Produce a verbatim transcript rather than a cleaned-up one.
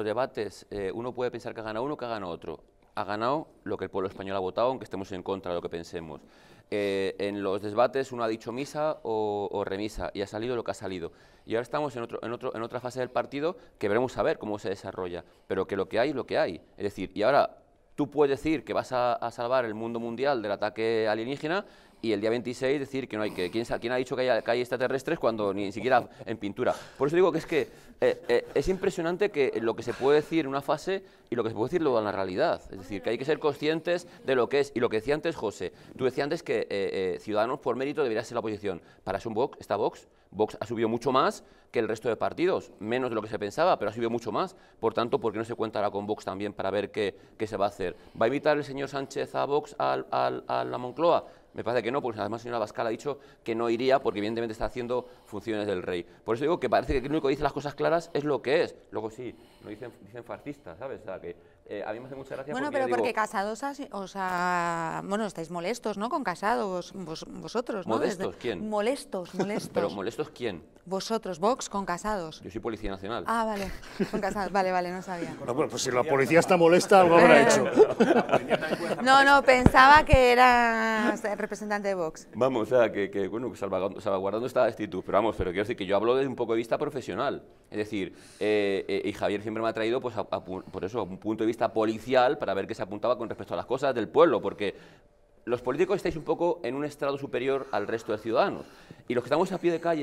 Los debates, eh, uno puede pensar que ha ganado uno, que ha ganado otro. Ha ganado lo que el pueblo español ha votado, aunque estemos en contra de lo que pensemos. Eh, en los debates uno ha dicho misa o, o remisa y ha salido lo que ha salido. Y ahora estamos en, otro, en, otro, en otra fase del partido que veremos a ver cómo se desarrolla, pero que lo que hay es lo que hay. Es decir, y ahora tú puedes decir que vas a, a salvar el mundo mundial del ataque alienígena y el día veintiséis decir que no hay que... ¿Quién, quién ha dicho que hay, que hay extraterrestres cuando ni siquiera en pintura? Por eso digo que es que eh, eh, es impresionante que lo que se puede decir en una fase y lo que se puede decir luego en la realidad. Es decir, que hay que ser conscientes de lo que es. Y lo que decía antes José, tú decías antes que eh, eh, Ciudadanos por mérito debería ser la oposición. Para eso Vox, está Vox. Vox ha subido mucho más que el resto de partidos, menos de lo que se pensaba, pero ha subido mucho más. Por tanto, ¿por qué no se cuentará con Vox también para ver qué, qué se va a hacer? ¿Va a invitar el señor Sánchez a Vox al, al, a la Moncloa? Me parece que no, porque además el señor Abascal ha dicho que no iría porque evidentemente está haciendo funciones del rey. Por eso digo que parece que el único que dice las cosas claras es lo que es. Luego sí, lo dicen, dicen fascistas, ¿sabes? O sea, que eh, a mí me hace mucha gracia. Bueno, porque, pero digo, porque Casado os ha... Bueno, estáis molestos, ¿no? Con Casado, vos, vos, vosotros, ¿no? ¿Molestos? Desde... ¿Quién? Molestos, molestos. ¿Pero molestos quién? Vosotros, Vox, con Casados. Yo soy Policía Nacional. Ah, vale, con Casados, vale, vale, no sabía. No, bueno, pues si la policía está molesta, algo habrá hecho. No, no, pensaba que eras representante de Vox. Vamos, o sea, que, que bueno, que salvaguardando, salvaguardando esta actitud, pero vamos, pero quiero decir que yo hablo desde un poco de vista profesional. Es decir, eh, eh, y Javier siempre me ha traído, pues, a, a, por eso, a un punto de vista policial para ver qué se apuntaba con respecto a las cosas del pueblo, porque los políticos estáis un poco en un estrado superior al resto de ciudadanos, y los que estamos a pie de calle